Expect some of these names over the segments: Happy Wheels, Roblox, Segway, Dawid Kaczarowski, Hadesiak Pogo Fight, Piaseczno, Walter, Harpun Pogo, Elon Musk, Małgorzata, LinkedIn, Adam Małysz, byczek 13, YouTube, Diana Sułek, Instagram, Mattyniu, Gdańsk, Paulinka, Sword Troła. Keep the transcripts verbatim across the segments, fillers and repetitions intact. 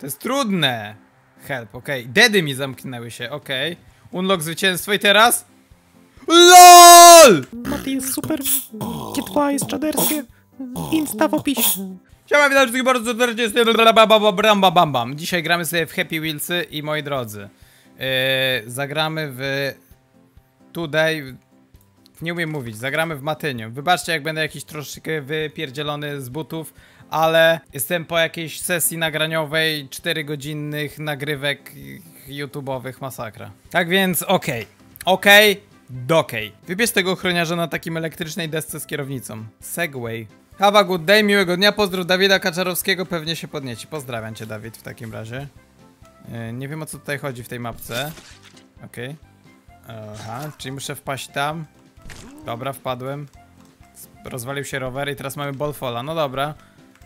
To jest trudne. Help, okej. Okay. Dedy mi zamknęły się, okej. Okay. Unlock zwycięstwo i teraz... LOL! Matty jest super. Kitła jest czaderskie. Insta w opisie. Siema, witam wszystkich bardzo serdecznie. Jestem Bram Bam Bam. Dzisiaj gramy sobie w Happy Wheelsy i moi drodzy, yy, zagramy w... Tutaj... Nie umiem mówić, zagramy w Mattyniu. Wybaczcie, jak będę jakiś troszeczkę wypierdzielony z butów, ale jestem po jakiejś sesji nagraniowej czterogodzinnych nagrywek YouTube'owych, masakra. Tak więc okej, okej, dokej. Wybierz tego ochroniarza na takim elektrycznej desce z kierownicą. Segway. Have a good day, miłego dnia, pozdrów Dawida Kaczarowskiego, pewnie się podnieci. Pozdrawiam cię, Dawid, w takim razie. Yy, nie wiem, o co tutaj chodzi w tej mapce. Okej. Aha, czyli muszę wpaść tam. Dobra, wpadłem. Rozwalił się rower i teraz mamy ballfalla. No dobra.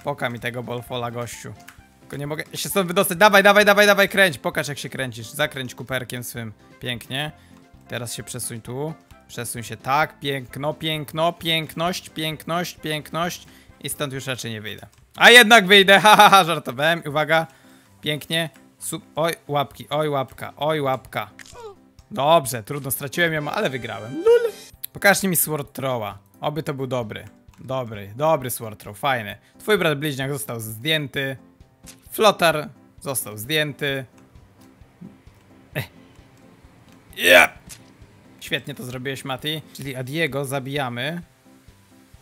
Poka mi tego ballfalla, gościu. Tylko nie mogę się stąd wydostać. Dawaj, dawaj, dawaj, dawaj, kręć. Pokaż, jak się kręcisz. Zakręć kuperkiem swym. Pięknie. Teraz się przesuń tu. Przesuń się tak. Piękno, piękno, piękność, piękność, piękność. I stąd już raczej nie wyjdę. A jednak wyjdę. Hahaha, ha, ha, żartowałem. Uwaga. Pięknie. Sub... Oj, łapki. Oj, łapka. Oj, łapka. Dobrze, trudno. Straciłem ją, ale wygrałem. Lul. Pokażcie mi Sword Troła. Oby to był dobry. Dobry, dobry Sword Troll, fajny. Twój brat bliźniak został zdjęty. Flotar został zdjęty. Ech. Yep. Świetnie to zrobiłeś, Mati. Czyli Adiego zabijamy.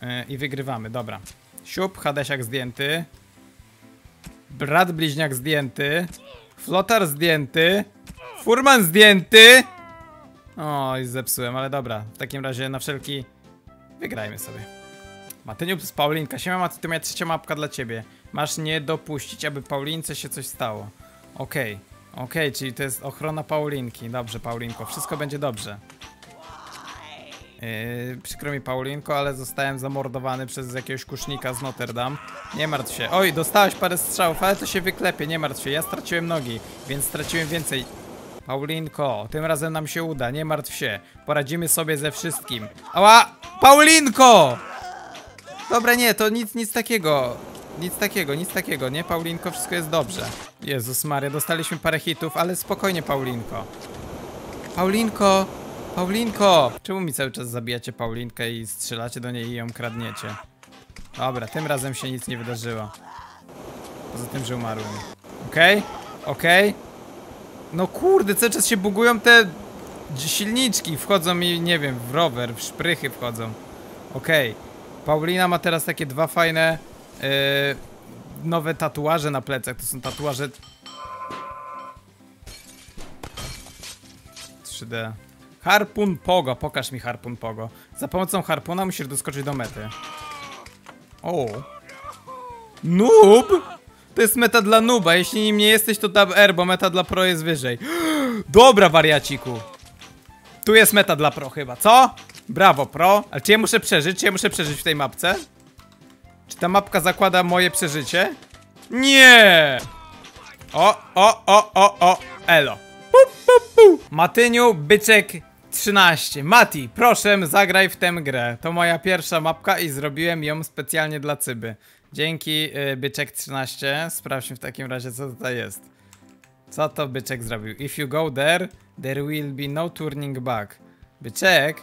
Yy, I wygrywamy, dobra. Siup, Hadesiak zdjęty. Brat bliźniak zdjęty. Flotar zdjęty. Furman zdjęty. Oj, zepsułem, ale dobra. W takim razie na wszelki... Wygrajmy sobie. Mattyniu z Paulinka. Siema Matty, to moja trzecia mapka dla ciebie. Masz nie dopuścić, aby Paulince się coś stało. Okej. Okej, okej, czyli to jest ochrona Paulinki. Dobrze, Paulinko, wszystko będzie dobrze. Yy, przykro mi, Paulinko, ale zostałem zamordowany przez jakiegoś kusznika z Notre Dame. Nie martw się. Oj, dostałaś parę strzałów, ale to się wyklepie, nie martw się. Ja straciłem nogi, więc straciłem więcej... Paulinko, tym razem nam się uda, nie martw się. Poradzimy sobie ze wszystkim. Ała! Paulinko! Dobra, nie, to nic, nic takiego. Nic takiego, nic takiego, nie? Paulinko, wszystko jest dobrze. Jezus Maria, dostaliśmy parę hitów, ale spokojnie, Paulinko. Paulinko! Paulinko! Czemu mi cały czas zabijacie Paulinkę i strzelacie do niej i ją kradniecie? Dobra, tym razem się nic nie wydarzyło. Poza tym, że umarłem. Okej? Okej? No kurde, cały czas się bugują te silniczki, wchodzą i nie wiem, w rower, w szprychy wchodzą. Okej, okay. Paulina ma teraz takie dwa fajne yy, nowe tatuaże na plecach, to są tatuaże trzy D. Harpun Pogo, pokaż mi Harpun Pogo. Za pomocą harpuna musisz doskoczyć do mety. O, noob! To jest meta dla nuba, jeśli nim nie jesteś, to tab R, bo meta dla pro jest wyżej. Dobra, wariaciku. Tu jest meta dla pro chyba, co? Brawo, pro. Ale czy ja muszę przeżyć? Czy ja muszę przeżyć w tej mapce? Czy ta mapka zakłada moje przeżycie? Nie! O, o, o, o, o, elo. Pup, pup, pup. Mattyniu, byczek trzynaście. Mati, proszę, zagraj w tę grę. To moja pierwsza mapka i zrobiłem ją specjalnie dla cyby. Dzięki, yy, byczek trzynaście. Sprawdźmy w takim razie, co tutaj jest. Co to byczek zrobił? If you go there, there will be no turning back. Byczek?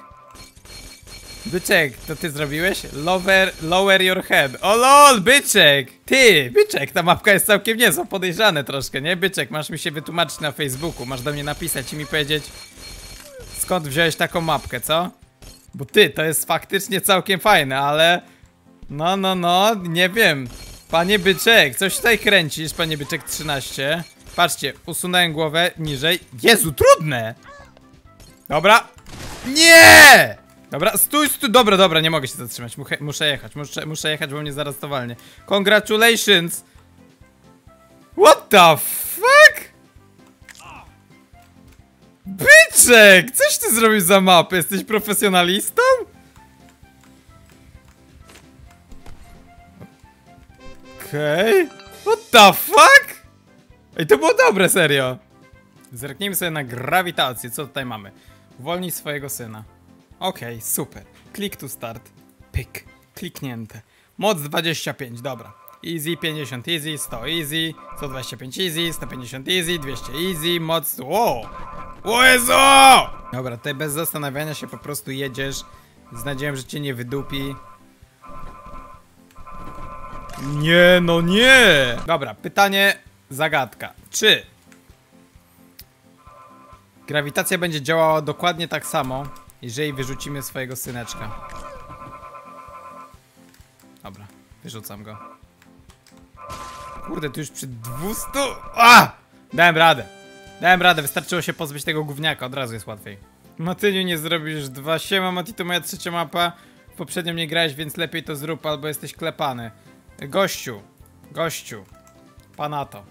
Byczek, to ty zrobiłeś? Lower, lower your head. O lol, byczek! Ty, byczek, ta mapka jest całkiem niezła, podejrzane troszkę, nie? Byczek, masz mi się wytłumaczyć na Facebooku, masz do mnie napisać i mi powiedzieć, skąd wziąłeś taką mapkę, co? Bo ty, to jest faktycznie całkiem fajne, ale... No, no, no, nie wiem. Panie byczek, coś tutaj kręcisz, panie byczek trzynaście. Patrzcie, usunąłem głowę niżej. Jezu, trudne! Dobra. Nie! Dobra, stój, stój, dobra, dobra, nie mogę się zatrzymać. Muszę, muszę jechać, muszę, muszę jechać, bo mnie zaraz to walnie. Congratulations! What the fuck? Byczek, coś ty zrobił za mapę? Jesteś profesjonalistą? Okej, okay. What the fuck? Ej, to było dobre, serio. Zerknijmy sobie na grawitację, co tutaj mamy. Uwolnij swojego syna. Okej, okay, super. Klik to start. Pyk, kliknięte. Moc dwadzieścia pięć, dobra. easy, pięćdziesiąt easy, sto easy, sto dwadzieścia pięć easy, sto pięćdziesiąt easy, dwieście easy, moc, wow! O Jezu! Dobra, tutaj bez zastanawiania się po prostu jedziesz z nadzieją, że cię nie wydupi. Nie, no nie! Dobra, pytanie, zagadka. Czy grawitacja będzie działała dokładnie tak samo, jeżeli wyrzucimy swojego syneczka? Dobra, wyrzucam go. Kurde, tu już przy dwustu... A! Dałem radę. Dałem radę, wystarczyło się pozbyć tego gówniaka, od razu jest łatwiej. Mattyniu, nie zrobisz dwa. Siema, Mati, to moja trzecia mapa. Poprzednio nie grałeś, więc lepiej to zrób, albo jesteś klepany. Gościu, gościu. Panato.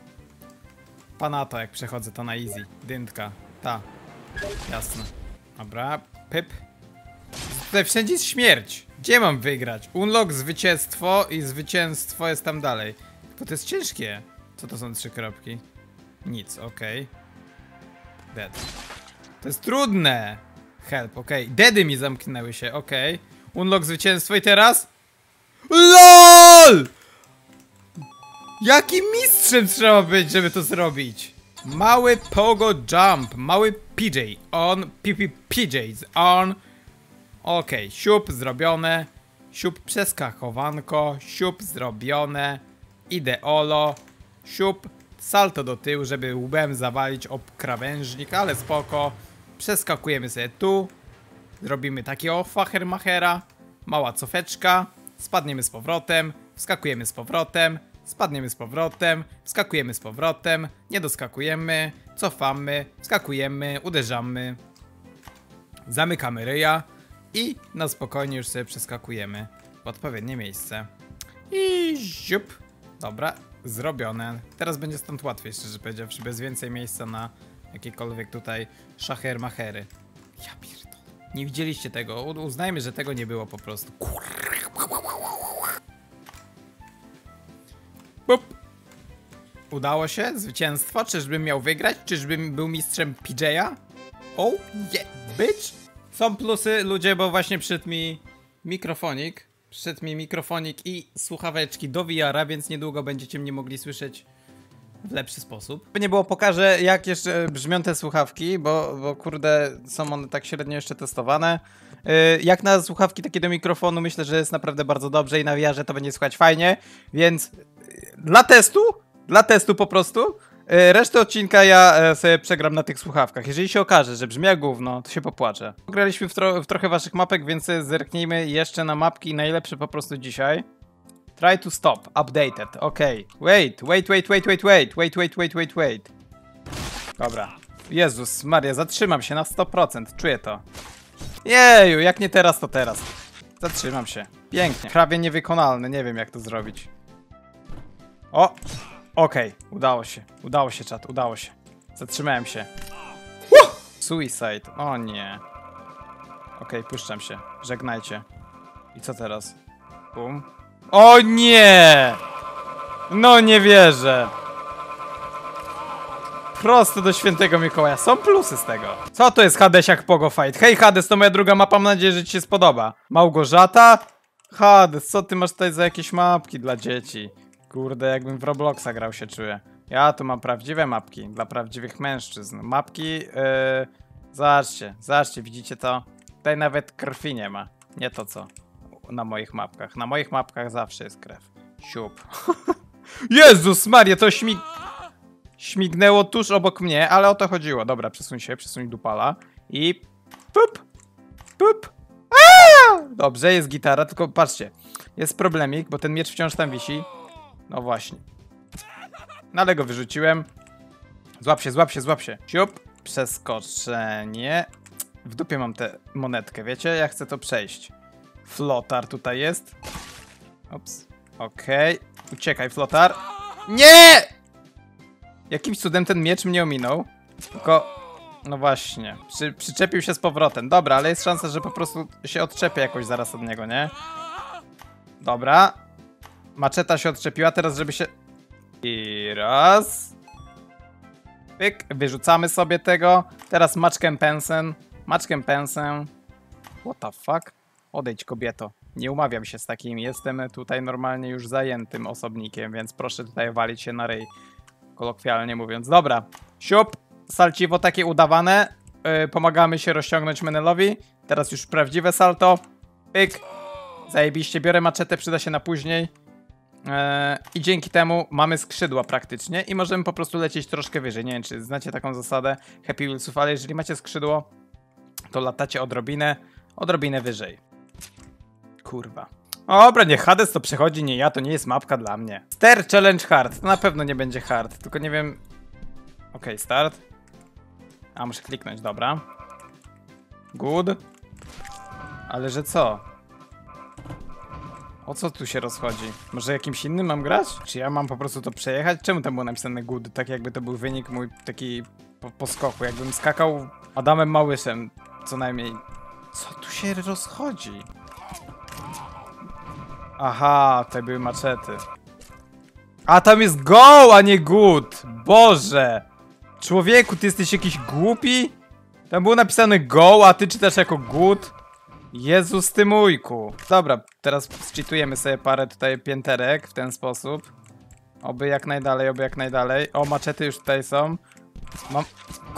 Panato, jak przechodzę to na easy. Dyntka, ta. Jasne. Dobra, pyp. Tutaj wszędzie jest śmierć. Gdzie mam wygrać? Unlock, zwycięstwo i zwycięstwo jest tam dalej. Bo to jest ciężkie. Co to są trzy kropki? Nic, okej. Okay. Dead. To jest trudne. Help, okej. Okay. Deady mi zamknęły się, okej. Okay. Unlock, zwycięstwo i teraz? LOL! Jakim mistrzem trzeba być, żeby to zrobić? Mały Pogo Jump, mały P J, on, P P P J's, on. Okej, okay. Siup zrobione, siup przeskakowanko, siup zrobione, ideolo, siup salto do tyłu, żeby łbem zawalić ob krawężnik, ale spoko. Przeskakujemy sobie tu, zrobimy takiego fachermachera, mała cofeczka, spadniemy z powrotem, wskakujemy z powrotem, spadniemy z powrotem, wskakujemy z powrotem, nie doskakujemy, cofamy, wskakujemy, uderzamy, zamykamy ryja i na spokojnie już sobie przeskakujemy w odpowiednie miejsce. I ziup. Dobra, zrobione. Teraz będzie stąd łatwiej, szczerze powiedziawszy, bez więcej miejsca na jakiekolwiek tutaj szachermachery. Ja pierdolę. Nie widzieliście tego, uznajmy, że tego nie było po prostu. Bup. Udało się, zwycięstwo, czyżbym miał wygrać, czyżbym był mistrzem P J a? Oh yeah, bitch! Są plusy, ludzie, bo właśnie przyszedł mi mikrofonik, przyszedł mi mikrofonik i słuchaweczki do V R a, więc niedługo będziecie mnie mogli słyszeć w lepszy sposób. By nie było, pokażę, jak jeszcze brzmią te słuchawki, bo, bo kurde, są one tak średnio jeszcze testowane. Yy, jak na słuchawki takie do mikrofonu, myślę, że jest naprawdę bardzo dobrze i na V R ze to będzie słychać fajnie, więc yy, dla testu, dla testu po prostu, yy, resztę odcinka ja yy, sobie przegram na tych słuchawkach. Jeżeli się okaże, że brzmi jak gówno, to się popłaczę. Graliśmy w, tro w trochę waszych mapek, więc zerknijmy jeszcze na mapki najlepsze po prostu dzisiaj. Try to stop, updated, okej. Okay. Wait, wait, wait, wait, wait, wait, wait, wait, wait, wait, wait. Dobra. Jezus Maria, zatrzymam się na sto procent, czuję to. Jeju, jak nie teraz, to teraz. Zatrzymam się, pięknie. Prawie niewykonalne, nie wiem jak to zrobić. O, okej, okay. Udało się, udało się czat, udało się. Zatrzymałem się. Uh! Suicide, o nie. Okej, okay, puszczam się, żegnajcie. I co teraz? Bum. O nie! No nie wierzę. Prosto do świętego Mikołaja. Są plusy z tego. Co to jest Hadesiak Pogo Fight? Hej Hades, to moja druga mapa, mam nadzieję, że ci się spodoba. Małgorzata? Hades, co ty masz tutaj za jakieś mapki dla dzieci? Kurde, jakbym w Robloxa grał się czuję. Ja tu mam prawdziwe mapki dla prawdziwych mężczyzn. Mapki, yy... Zobaczcie, zobaczcie, widzicie to? Tutaj nawet krwi nie ma. Nie to co. Na moich mapkach. Na moich mapkach zawsze jest krew. Siup. Jezus Maria, to śmig... śmignęło tuż obok mnie, ale o to chodziło. Dobra, przesuń się, przesuń dupala. I... Pup! Pup! Aaaa! Dobrze, jest gitara, tylko patrzcie. Jest problemik, bo ten miecz wciąż tam wisi. No właśnie. No ale go wyrzuciłem. Złap się, złap się, złap się. Siup. Przeskoczenie. W dupie mam tę monetkę, wiecie? Ja chcę to przejść. Flotar tutaj jest. Ops. Okej. Okay. Uciekaj, flotar. Nie! Jakimś cudem ten miecz mnie ominął. Tylko... No właśnie. Przy, przyczepił się z powrotem. Dobra, ale jest szansa, że po prostu się odczepię jakoś zaraz od niego, nie? Dobra. Maczeta się odczepiła. Teraz żeby się... I raz. Pyk. Wyrzucamy sobie tego. Teraz maczkiem pensem. Maczkiem pensem. What the fuck? Odejdź, kobieto. Nie umawiam się z takim, jestem tutaj normalnie już zajętym osobnikiem, więc proszę tutaj walić się na ryj, kolokwialnie mówiąc. Dobra, siup, salciwo takie udawane, yy, pomagamy się rozciągnąć Menelowi, teraz już prawdziwe salto, pyk, zajebiście, biorę maczetę, przyda się na później. Yy, I dzięki temu mamy skrzydła praktycznie i możemy po prostu lecieć troszkę wyżej, nie wiem czy znacie taką zasadę Happy Wheelsów, ale jeżeli macie skrzydło, to latacie odrobinę, odrobinę wyżej. Kurwa. Dobra, nie Hades to przechodzi, nie ja, to nie jest mapka dla mnie. Start Challenge Hard, to na pewno nie będzie hard, tylko nie wiem... Okej, okay, start. A, muszę kliknąć, dobra. Good. Ale że co? O co tu się rozchodzi? Może jakimś innym mam grać? Czy ja mam po prostu to przejechać? Czemu tam było napisane good? Tak jakby to był wynik mój taki po, po skoku, jakbym skakał Adamem Małyszem, co najmniej. Co tu się rozchodzi? Aha, tutaj były maczety. A tam jest go, a nie good! Boże! Człowieku, ty jesteś jakiś głupi? Tam było napisane go, a ty czytasz jako good? Jezus ty mójku. Dobra, teraz zcheatujemy sobie parę tutaj pięterek w ten sposób. Oby jak najdalej, oby jak najdalej. O, maczety już tutaj są. Mam...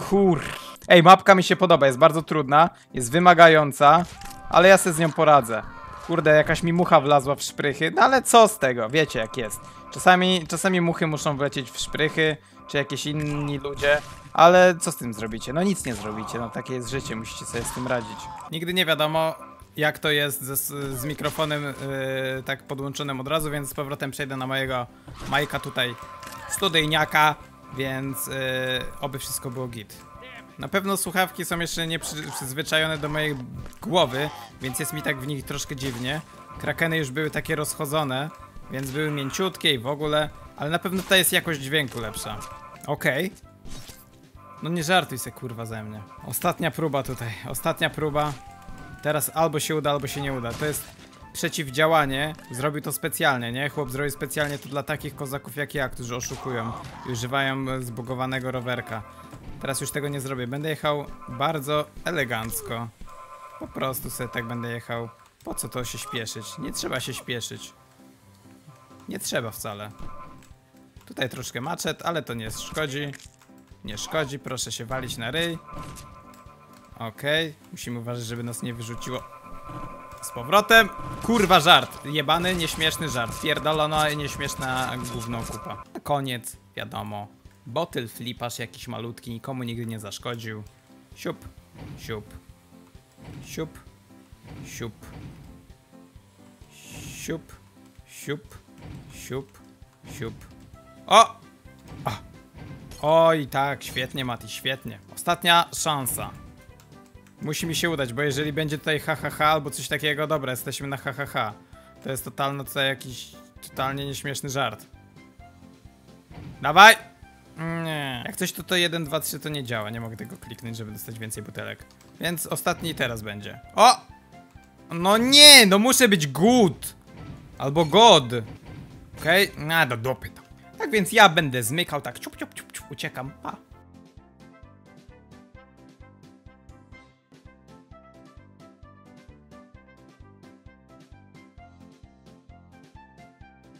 Kur... Ej, mapka mi się podoba, jest bardzo trudna, jest wymagająca, ale ja sobie z nią poradzę. Kurde, jakaś mi mucha wlazła w szprychy, no ale co z tego, wiecie jak jest. Czasami, czasami muchy muszą wlecieć w szprychy, czy jakieś inni ludzie, ale co z tym zrobicie? No nic nie zrobicie, no takie jest życie, musicie sobie z tym radzić. Nigdy nie wiadomo jak to jest z, z mikrofonem yy, tak podłączonym od razu, więc z powrotem przejdę na mojego Majka tutaj studyjniaka, więc yy, oby wszystko było git. Na pewno słuchawki są jeszcze nieprzyzwyczajone do mojej głowy, więc jest mi tak w nich troszkę dziwnie. Krakeny już były takie rozchodzone, więc były mięciutkie i w ogóle, ale na pewno tutaj jest jakość dźwięku lepsza. Okej. Okay. No nie żartuj se kurwa ze mnie. Ostatnia próba tutaj, ostatnia próba. Teraz albo się uda, albo się nie uda. To jest przeciwdziałanie. Zrobił to specjalnie, nie? Chłop zrobił specjalnie to dla takich kozaków jak ja, którzy oszukują i używają zbugowanego rowerka. Teraz już tego nie zrobię, będę jechał bardzo elegancko. Po prostu sobie tak będę jechał. Po co to się śpieszyć? Nie trzeba się śpieszyć. Nie trzeba wcale. Tutaj troszkę maczet, ale to nie szkodzi. Nie szkodzi, proszę się walić na ryj. Okej, okay. Musimy uważać, żeby nas nie wyrzuciło. Z powrotem. Kurwa żart, jebany, nieśmieszny żart. Pierdolona i nieśmieszna gówno kupa. Na koniec, wiadomo. Bottle flipasz jakiś malutki, nikomu nigdy nie zaszkodził. Siup, siup, siup, siup, siup, siup, siup, siup. O! O! Oj tak, świetnie Mati, świetnie. Ostatnia szansa. Musi mi się udać, bo jeżeli będzie tutaj ha ha ha albo coś takiego, dobra, jesteśmy na ha ha ha. To jest totalno tutaj jakiś totalnie nieśmieszny żart. Dawaj! Nie. Jak coś to to jeden, dwa, trzy to nie działa. Nie mogę tego kliknąć, żeby dostać więcej butelek. Więc ostatni teraz będzie. O! No nie! No muszę być good! Albo god! Okej? Okay? Na do dopy to. Tak więc ja będę zmykał tak. Ciup, ciup, ciup, ciup. Uciekam. Pa.